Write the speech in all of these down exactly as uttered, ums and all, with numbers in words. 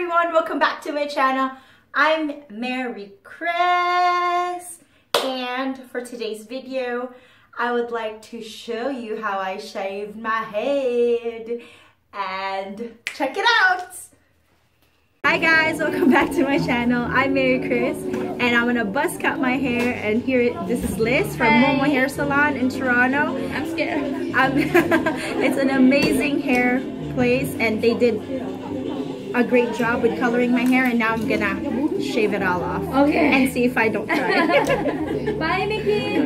everyone, welcome back to my channel. I'm Maricris, and for today's video I would like to show you how I shaved my head, and check it out. Hi guys, welcome back to my channel. I'm Maricris and I'm gonna buzz cut my hair, and here this is Liz from Hi. Momo Hair Salon in Toronto. I'm scared. I'm it's an amazing hair place and they did a great job with coloring my hair, and now I'm gonna shave it all off. Okay. And see if I don't cry. Bye Mickey!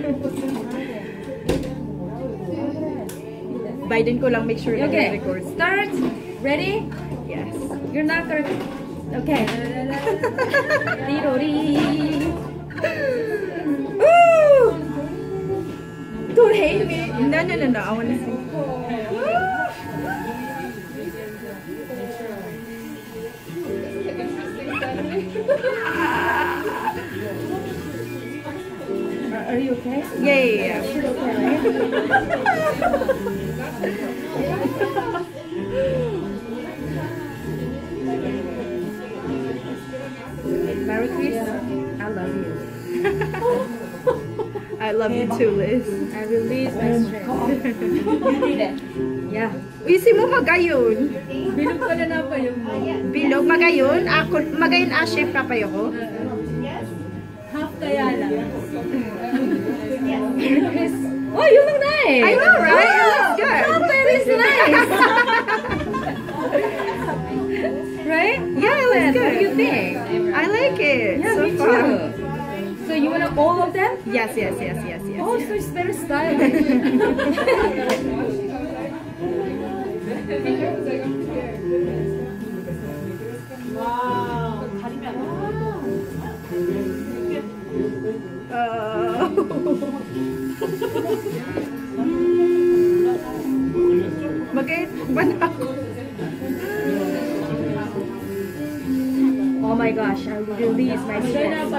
Biden ko lang make sure that okay. I record. Start! Ready? Yes. You're not gonna okay. Woo! Don't hate me. No, no, no, no. I want to see. Are you okay? Yeah, yeah, yeah. You're okay, right? I love you. I love you too, Liz. I release my stress. You need it. Yeah. Isi mo magayon. Bilog ka na pa yung mo. Bilog magayon? Ako magayon a shape na pa yoko. Yes. Half kaya lang. Oh, you look nice. I know, right? Wow. It looks good. Half it is nice. Right? Yeah, it looks good. What do you think? I like it. Yeah, so me far. Too. So you want all of them? Yes, yes, yes, yes, yes. Oh, yes. So it's better style. Wow. Oh. Bakit ba na ako? Oh my gosh, I release my stress.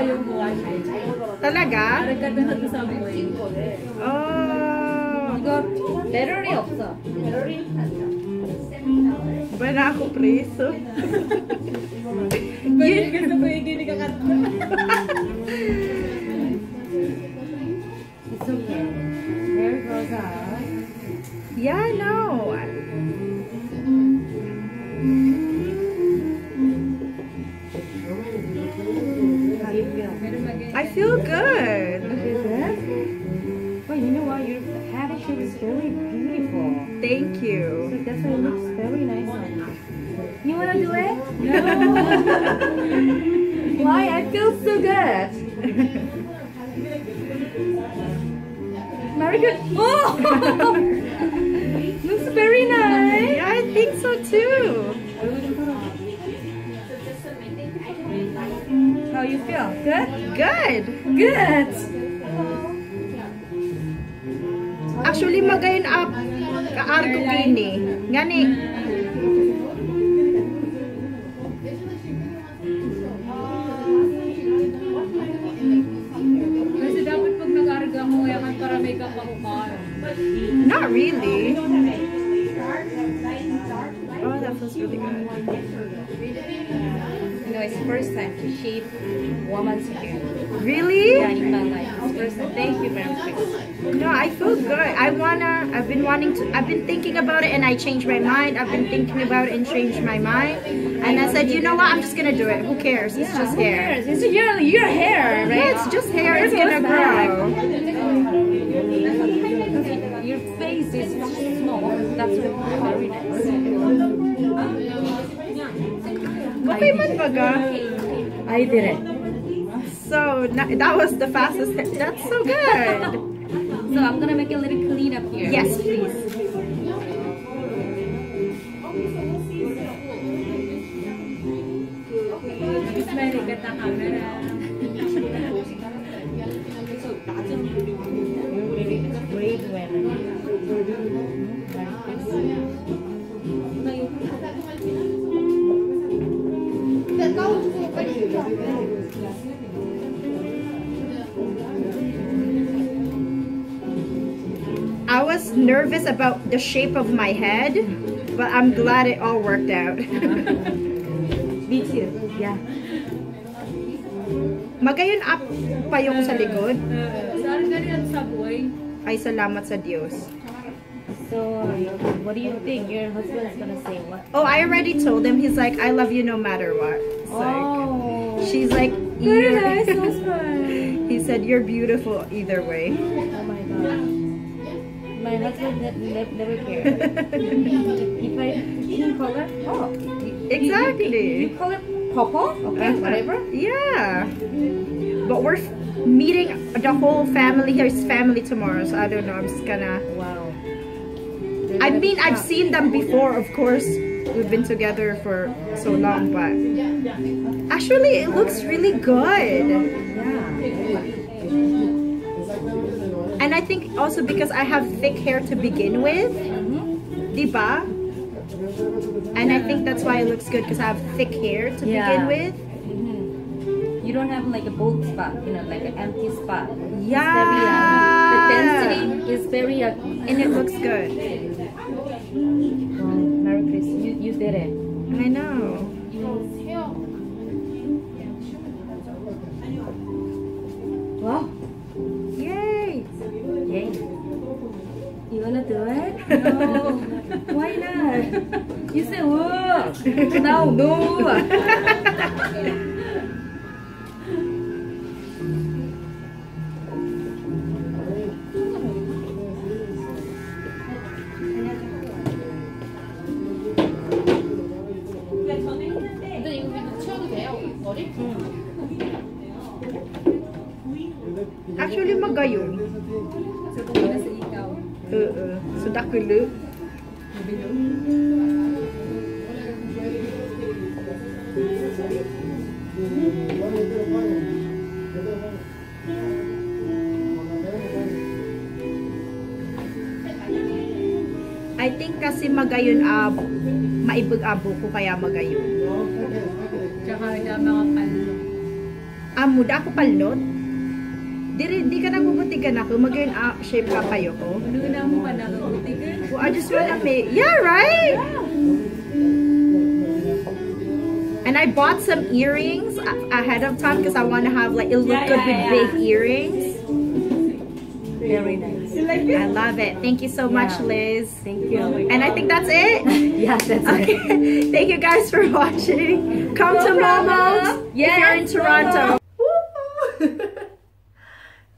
Talaga? Oh. Battery 없어. Ba na ako preso? It's okay. There goes our eyes. Yeah, no. I feel good. Good. Well, you know what? Your head shape is really beautiful. Thank you. So that's why it looks very nice on you. You wanna do it? No. Why? I feel so good. Maricris. Oh! Looks very nice. Yeah, I think so too. How you feel? Good? Good! Good! Actually, magayon up ka-argo kini. Gani. Kasi dapat pag nag-arga mo, yaman para may kapahukar. Not really. Oh, that feels really good. No, it's first time to shave woman's hair. Really? Yeah, in my life. It's first time. Thank you very much. No, I feel good. I wanna, I've been wanting to, I've been thinking about it and I changed my mind. I've been thinking about it and changed my mind. And I said, you know what, I'm just gonna do it. Who cares? It's yeah, just who hair. Cares? It's your, your hair, right? Yeah, it's just hair. It's, it's gonna grow. Your face is small. That's very nice. Okay, I did it. So that was the fastest. That's so good. So I'm gonna make a little clean up here. Yes, please. Brave women. I was nervous about the shape of my head, but I'm glad it all worked out. Me too. Yeah. Magayon up pa yung sa likod. Saan ganyan sa buhay? Ay, salamat sa Diyos. So, what do you think? Your husband's gonna say what? Oh, I already told him. He's like, I love you no matter what. It's oh. Like, she's like, very nice husband. He said, you're beautiful either way. Oh my God. My husband never cared. If I, you call it pop. Exactly. You, you call it Popo? Okay, whatever. Yeah. But we're meeting the whole family, his family tomorrow, so I don't know, I'm just gonna... Wow. I mean, I've seen them before, of course. We've been together for so long, but... Actually, it looks really good. Yeah. And I think also because I have thick hair to begin with. Mm-hmm. Diba? And I think that's why it looks good, because I have thick hair to yeah. begin with. Mm-hmm. You don't have like a bald spot, you know, like an empty spot. Yeah. Very, um, the density is very, uh, and it looks good. Well, Maricris, you, you did it. I know. Wow. Yay. Yay. You wanna do it? No. Why not? You say, oh, no, no. Actually, magayon. Uh, uh, sudah kelu. I think kasi magayon ab, maibag-abo ko kaya magayon. Tsaka yung mga palnot. Ah, muda ako palnot? Di, di ka nagugutigan ako, magayon ah, shape ka kayo ko. Ano na mo pa nagugutigan? Well, I just wanna make, yeah, right? Yeah. And I bought some earrings ahead of time because I want to have like, it look yeah, good yeah, with yeah. big earrings. Very nice. Like I love it. Thank you so yeah. much, Liz. Thank you. And I think that's it. Yes, that's okay. it. Thank you guys for watching. Come no to Momo's yes, if you're in Toronto.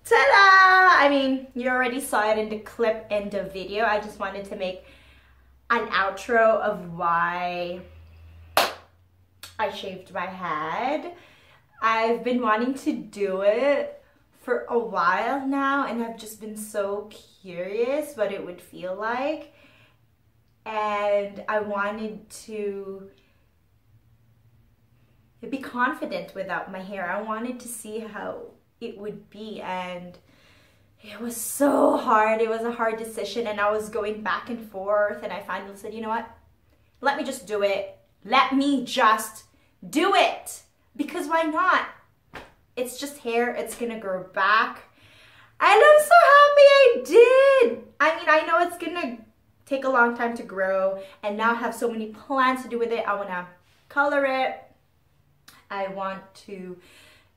Ta-da! I mean, you already saw it in the clip and the video. I just wanted to make an outro of why I shaved my head. I've been wanting to do it for a while now, and I've just been so curious what it would feel like. And I wanted to be confident without my hair. I wanted to see how it would be, and it was so hard. It was a hard decision, and I was going back and forth, and I finally said, you know what, let me just do it. Let me just do it, because why not? It's just hair, it's gonna grow back, and I'm so happy I did. I mean, I know it's gonna take a long time to grow, and now I have so many plans to do with it. I wanna color it. I want to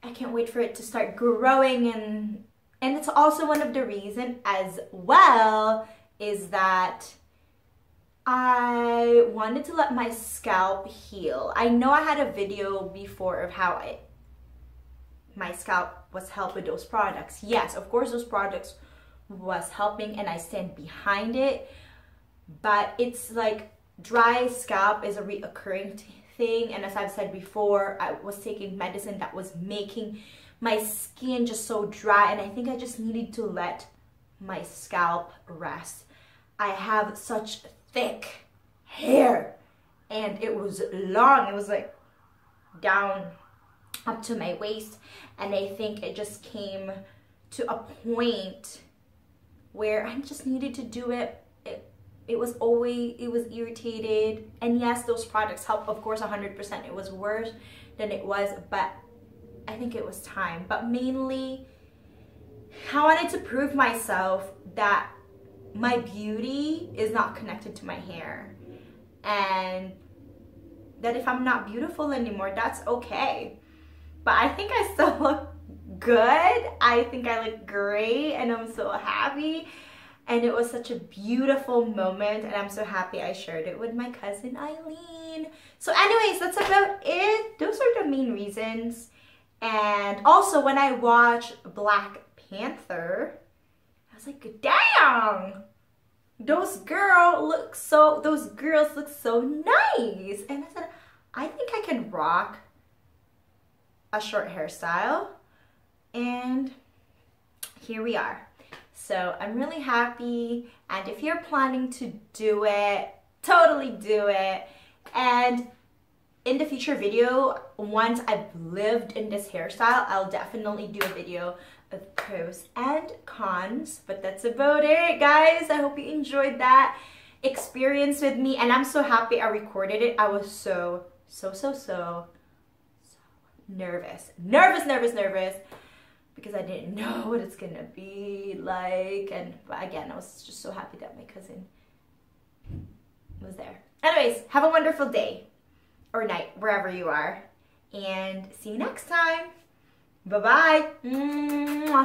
I can't wait for it to start growing, and and it's also one of the reasons as well is that I wanted to let my scalp heal. I know I had a video before of how I, my scalp was helped with those products. Yes, of course those products was helping, and I stand behind it, but it's like dry scalp is a reoccurring thing. Thing. And as I've said before, I was taking medicine that was making my skin just so dry, and I think I just needed to let my scalp rest. I have such thick hair, and it was long. It was like down up to my waist, and I think it just came to a point where I just needed to do it. It was always, it was irritated. And yes, those products help, of course, one hundred percent. It was worse than it was, but I think it was time. But mainly, I wanted to prove myself that my beauty is not connected to my hair. And that if I'm not beautiful anymore, that's okay. But I think I still look good. I think I look great and I'm so happy. And it was such a beautiful moment, and I'm so happy I shared it with my cousin Eileen. So anyways, that's about it. Those are the main reasons. And also when I watched Black Panther, I was like, damn! Those girl look so those girls look so nice. And I said, I think I can rock a short hairstyle. And here we are. So I'm really happy, and if you're planning to do it, totally do it. And in the future video, once I've lived in this hairstyle, I'll definitely do a video of pros and cons. But that's about it, guys. I hope you enjoyed that experience with me, and I'm so happy I recorded it. I was so, so, so, so, so nervous. Nervous, nervous, nervous. Because I didn't know what it's gonna be like, and but again, I was just so happy that my cousin was there. Anyways, have a wonderful day or night, wherever you are, and see you next time. Bye-bye.